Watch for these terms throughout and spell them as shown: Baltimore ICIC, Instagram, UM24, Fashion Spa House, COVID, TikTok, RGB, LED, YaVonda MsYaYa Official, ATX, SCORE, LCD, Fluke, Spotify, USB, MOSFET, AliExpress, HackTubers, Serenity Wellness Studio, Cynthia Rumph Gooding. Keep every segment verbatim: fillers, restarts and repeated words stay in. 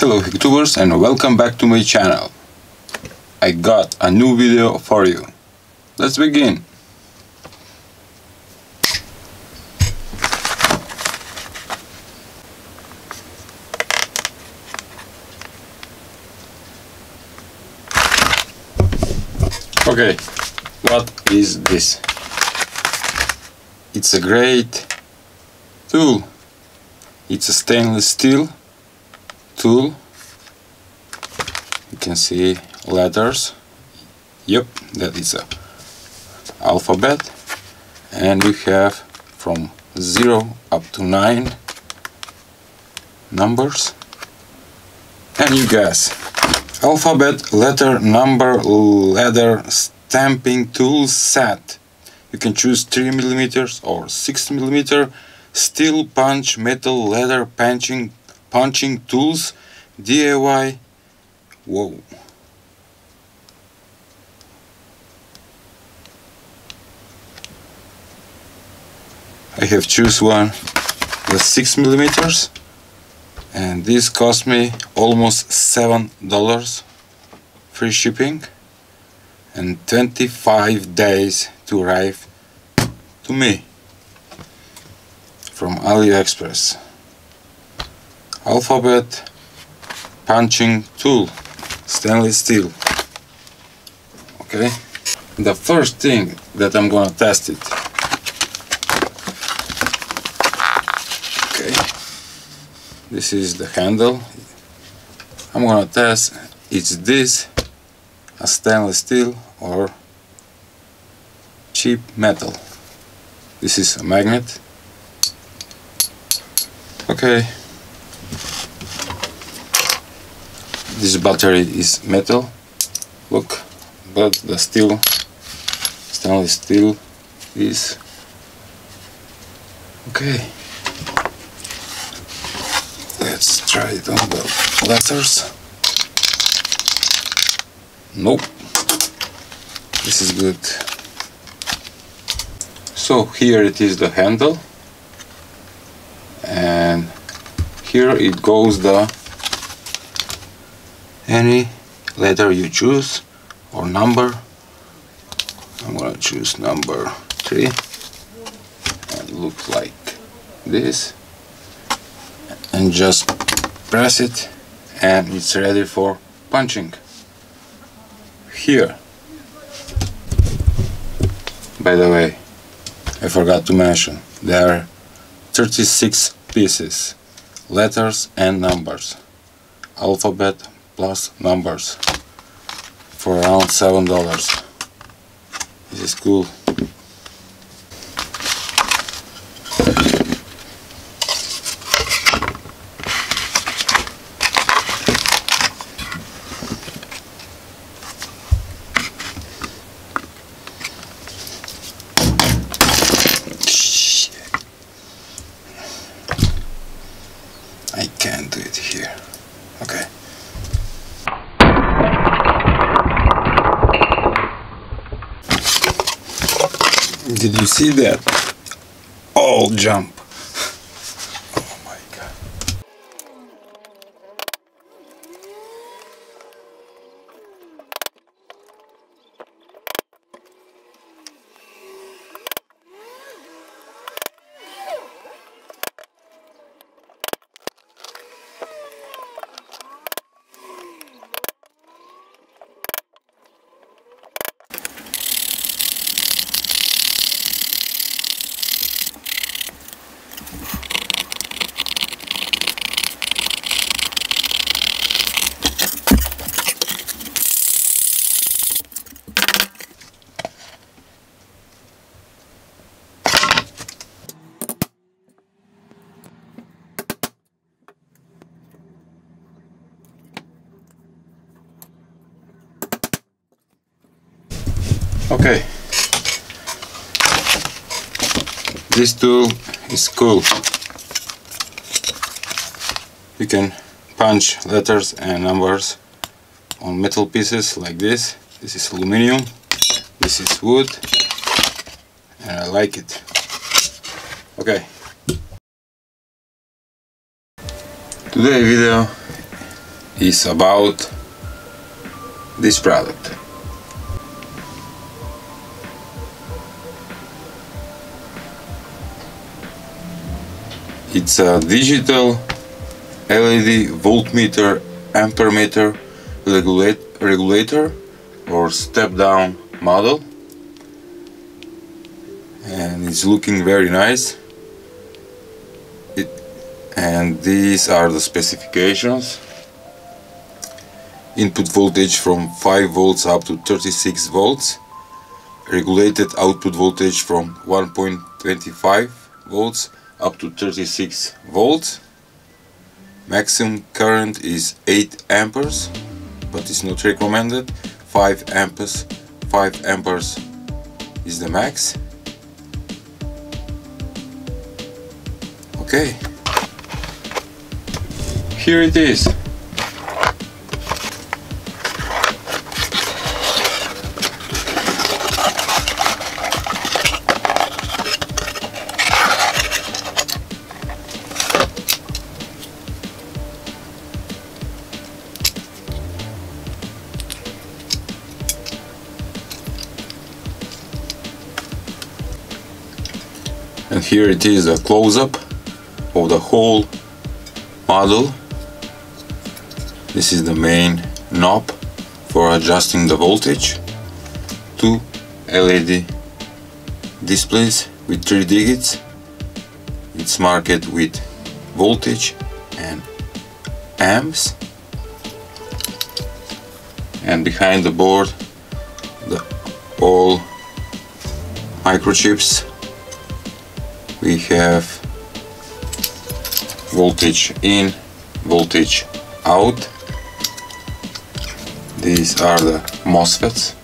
Hello HackTubers and welcome back to my channel. I got a new video for you. Let's begin. Okay, what is this? It's a great tool. It's a stainless steel tool. You can see letters. Yep, that is a alphabet, and we have from zero up to nine numbers. And you guess, alphabet, letter, number, leather stamping tool set. You can choose three millimeter or six millimeter steel punch, metal, leather punching punching tools, D I Y. Whoa. I have choose one the six millimeters, and this cost me almost seven dollars, free shipping, and twenty-five days to arrive to me from AliExpress. Alphabet punching tool, stainless steel. Okay, the first thing that I'm gonna test it. Okay, this is the handle. I'm gonna test is this a stainless steel or cheap metal. This is a magnet. Okay. This battery is metal, look, but the steel, stainless steel is okay. Let's try it on the letters. Nope, this is good. So here it is the handle, and here it goes the any letter you choose or number. I'm gonna choose number three, and look like this, and just press it and it's ready for punching. Here, by the way, I forgot to mention there are thirty-six pieces, letters and numbers, alphabet plus numbers, for around seven dollars. This is cool. I can't do it here. Okay. Did you see that? All jump. Oh my god. Okay, this tool is cool. You can punch letters and numbers on metal pieces like this. This is aluminum, this is wood, and I like it. Okay, today's video is about this product. It's a digital L E D voltmeter, ampermeter regulate, regulator or step-down model, and it's looking very nice. It, and these are the specifications. Input voltage from five volts up to thirty-six volts. Regulated output voltage from one point two five volts up to thirty-six volts. Maximum current is eight amperes, but it's not recommended. five amperes, five amperes is the max. Okay, here it is. And here it is, a close-up of the whole model. This is the main knob for adjusting the voltage. Two L E D displays with three digits. It's marked with voltage and amps. And behind the board, the all microchips. We have voltage in, voltage out. These are the MOSFETs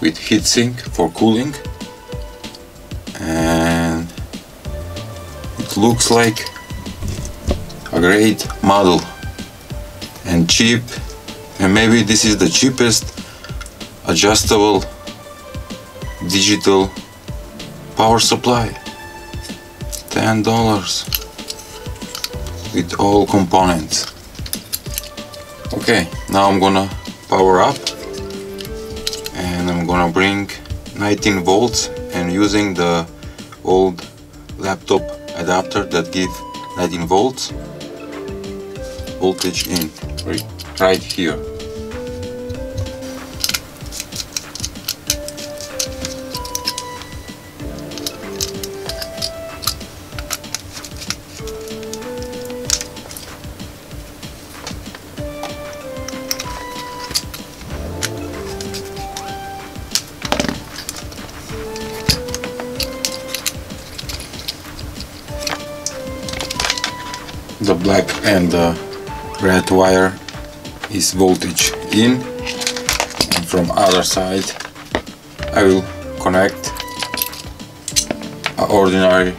with heatsink for cooling, and it looks like a great model and cheap, and maybe this is the cheapest adjustable digital power supply. ten dollars with all components. Okay, now I'm gonna power up and I'm gonna bring nineteen volts, and using the old laptop adapter that gives nineteen volts voltage in right here. The black and the red wire is voltage in, and from other side I will connect an ordinary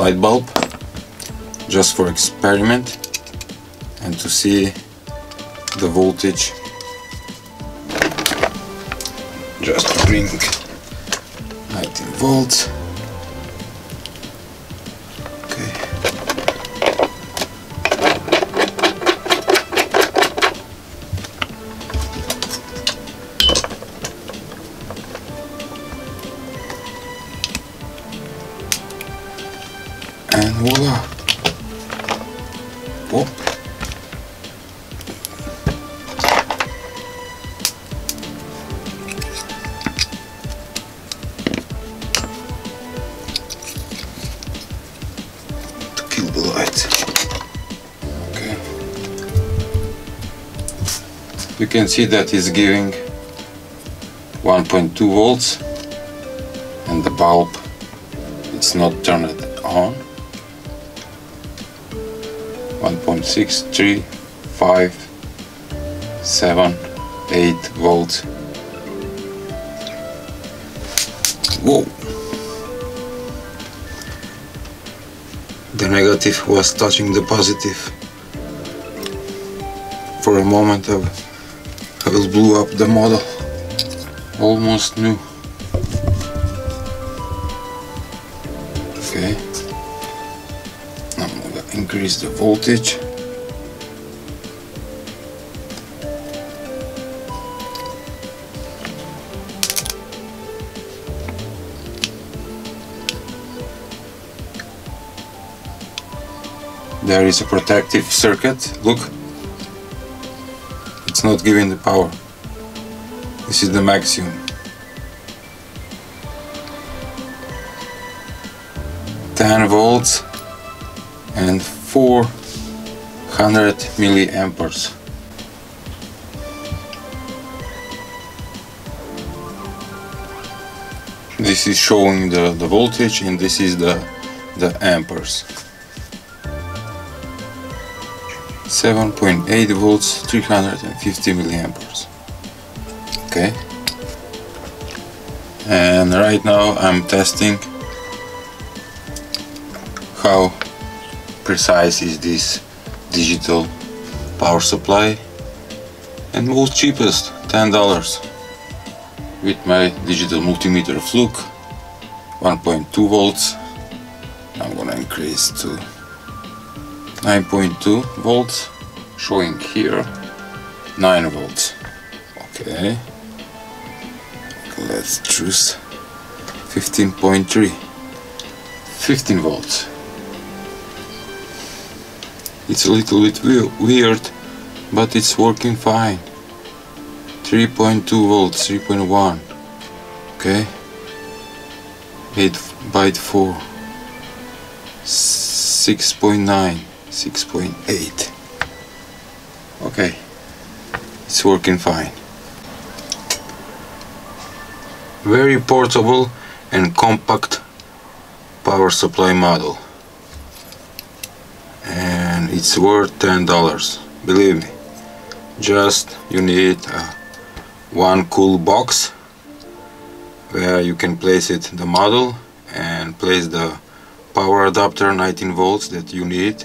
light bulb just for experiment and to see the voltage. Just bring nineteen volts. And voila! Pop. To kill the light. Okay. You can see that it's giving one point two volts, and the bulb it's not turned on. one point six three five seven eight volts. Whoa! The negative was touching the positive. For a moment I will blow up the model. Almost new. Okay. I'm gonna increase the voltage. there is a protective circuit. Look, it's not giving the power. This is the maximum. ten volts and four hundred milliamperes. This is showing the, the voltage, and this is the, the amperes. seven point eight volts, three hundred fifty milliamperes. Okay. And right now I'm testing how precise is this digital power supply, and most cheapest ten dollars with my digital multimeter Fluke one point two volts. I'm gonna increase to nine point two volts, showing here nine volts. Okay, let's choose fifteen point three, fifteen volts. It's a little bit weird, but it's working fine. Three point two volts, three point one. Okay, eight by four, six point nine, six point eight. Okay, it's working fine. Very portable and compact power supply model, and it's worth ten dollars, believe me. Just you need a one cool box where you can place it, the model, and place the power adapter nineteen volts that you need.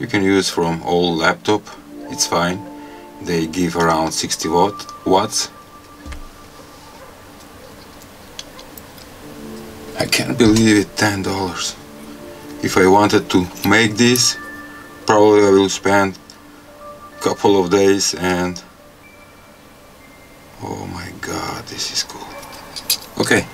You can use from old laptop, it's fine. They give around sixty watt watts. I can't believe it, ten dollars. If I wanted to make this, probably I will spend a couple of days. And oh my god, this is cool. Okay.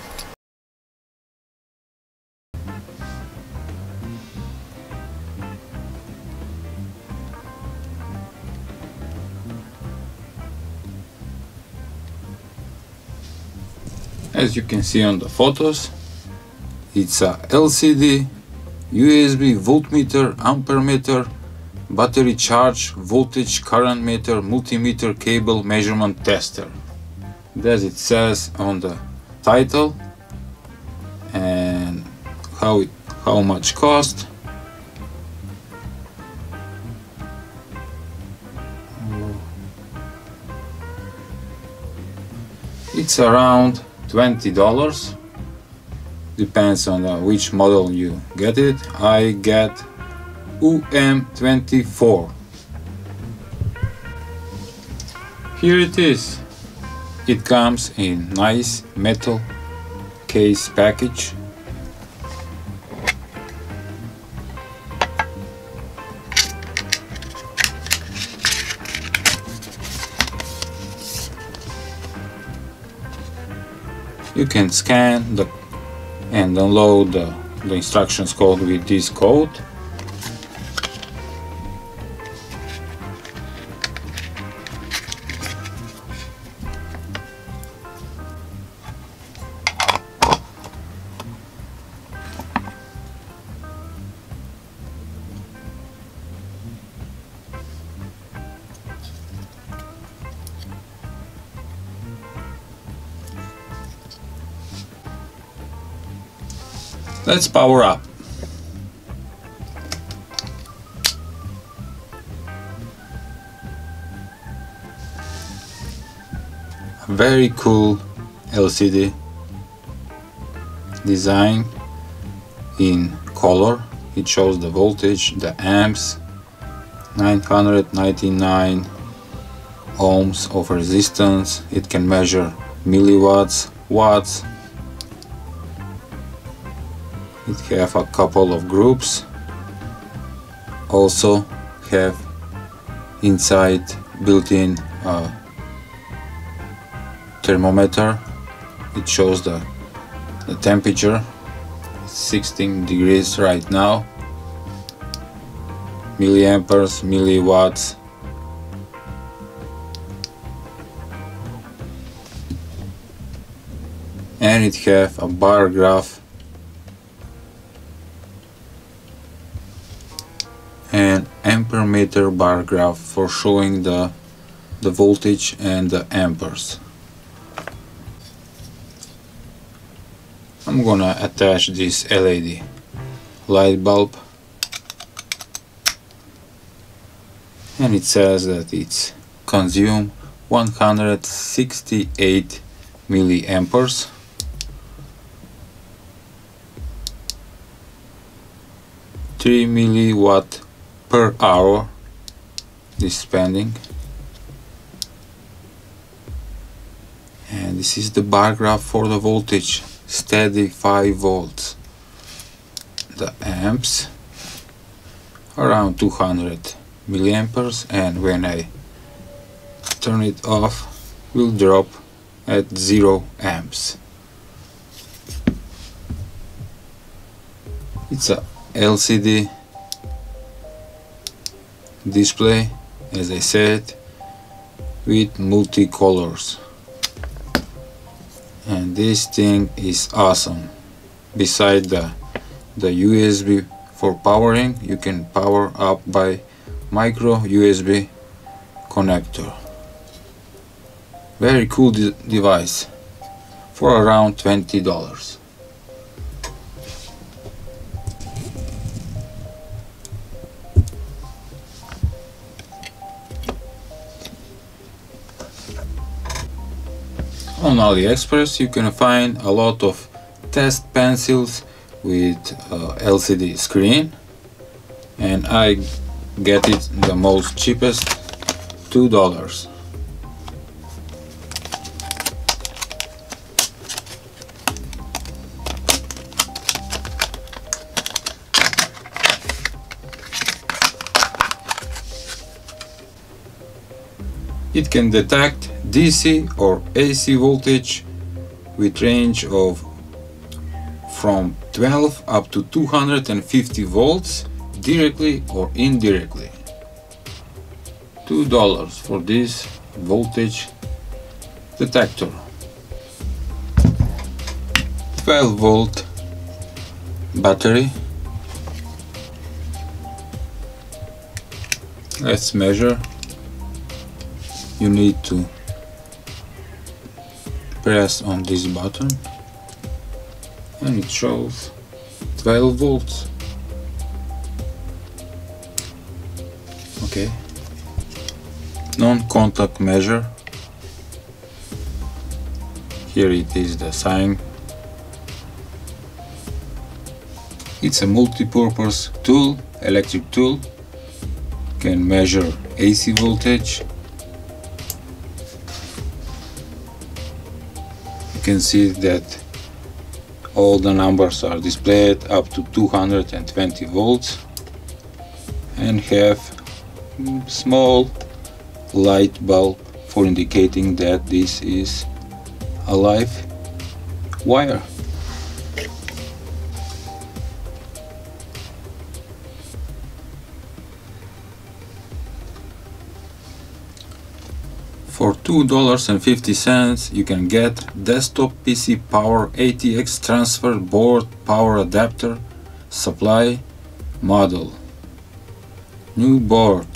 As you can see on the photos, it's a L C D, U S B voltmeter, ampermeter, battery charge, voltage, current meter, multimeter, cable measurement tester. As it says on the title, and how it, how much cost. It's around twenty dollars. Depends on uh, which model you get it. I get U M twenty-four. Here it is. It comes in nice metal case package. You can scan the and download the, the instructions code with this code. Let's power up. A very cool L C D design in color. It shows the voltage, the amps, nine hundred ninety-nine ohms of resistance. It can measure milliwatts, watts. It have a couple of groups. Also have inside built-in uh, thermometer. It shows the, the temperature. It's sixteen degrees right now. milliamperes, milliwatts. And it have a bar graph and ampere meter bar graph for showing the the voltage and the amperes. I'm gonna attach this L E D light bulb, and it says that it's consume one hundred sixty-eight milliamperes. three milliwatt per hour this spending, and this is the bar graph for the voltage, steady five volts. The amps around two hundred milliamperes, and when I turn it off will drop at zero amps. It's a L C D display, as I said, with multicolors, and this thing is awesome. Beside the the U S B for powering, you can power up by micro U S B connector. Very cool de device for around twenty dollars. On AliExpress you can find a lot of test pencils with uh, L C D screen, and I get it the most cheapest, two dollars. It can detect D C or A C voltage with range of from twelve up to two hundred fifty volts, directly or indirectly. two dollars for this voltage detector. twelve volt battery. Let's measure. You need to press on this button and it shows twelve volts. Okay, non-contact measure. Here it is, the sign. It's a multi-purpose tool, electric tool. Can measure A C voltage. You can see that all the numbers are displayed up to two hundred twenty volts, and have small light bulb for indicating that this is a live wire. For two dollars and fifty cents you can get desktop P C power, A T X transfer board, power adapter, supply, model, new board.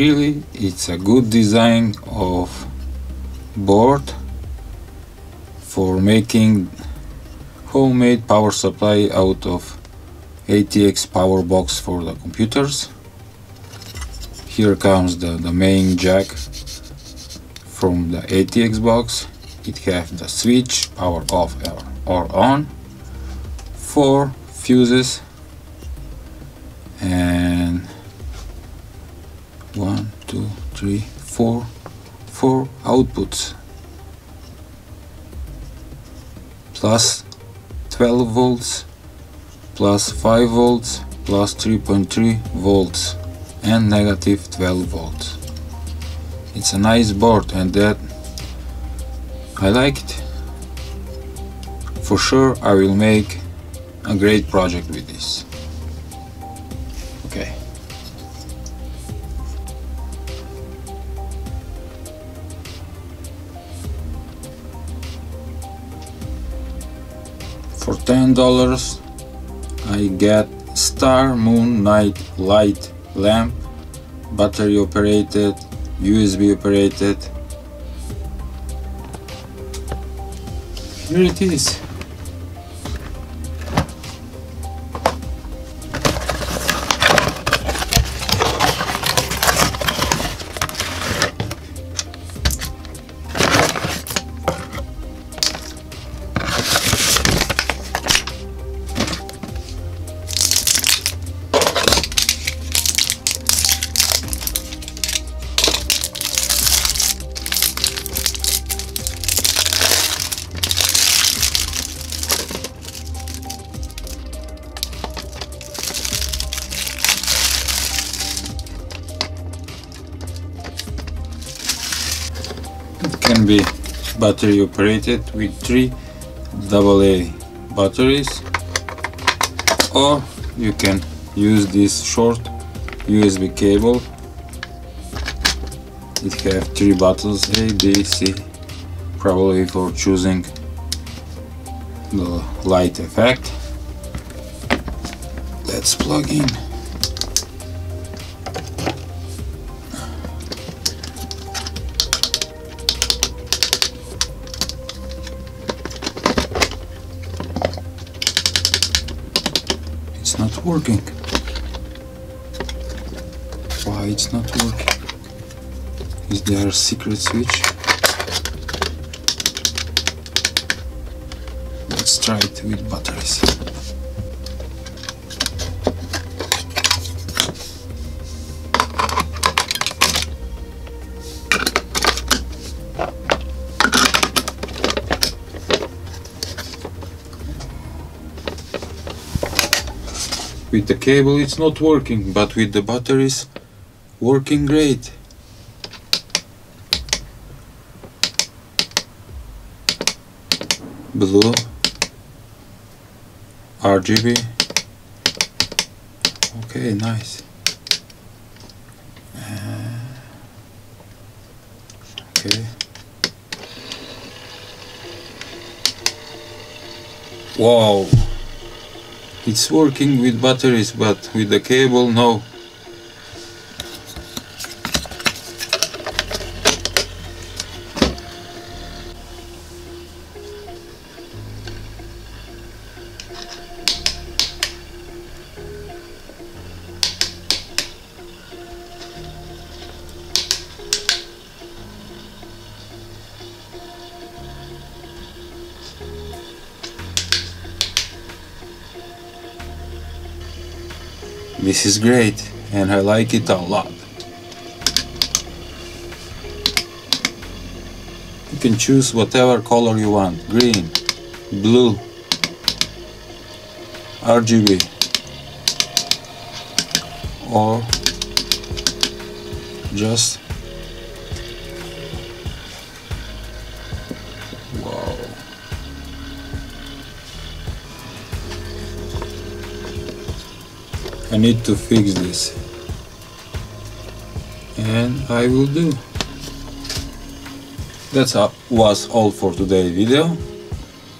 Really, it's a good design of board for making homemade power supply out of A T X power box for the computers. Here comes the, the main jack from the A T X box. It has the switch, power off or on, four fuses, and One, two, three, four, four outputs, plus twelve volts, plus five volts, plus three point three volts and negative twelve volts. It's a nice board and that I like it. For sure I will make a great project with this. Okay. For ten dollars I get Star Moon Night Light Lamp, battery operated, U S B operated. Here it is. Can be battery operated with three double A batteries, or you can use this short U S B cable. It has three buttons A, B, C, probably for choosing the light effect. Let's plug in. It's not working. Why it's not working? Is there a secret switch? Let's try it with batteries. With the cable it's not working, but with the batteries working great. Blue, R G B, okay, nice. Uh, okay. Wow. It's working with batteries, but with the cable, no. This is great and I like it a lot. You can choose whatever color you want, green, blue, R G B, or just I need to fix this, and I will do. That was all for today's video.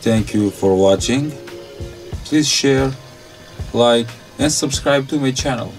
Thank you for watching. Please share, like and subscribe to my channel.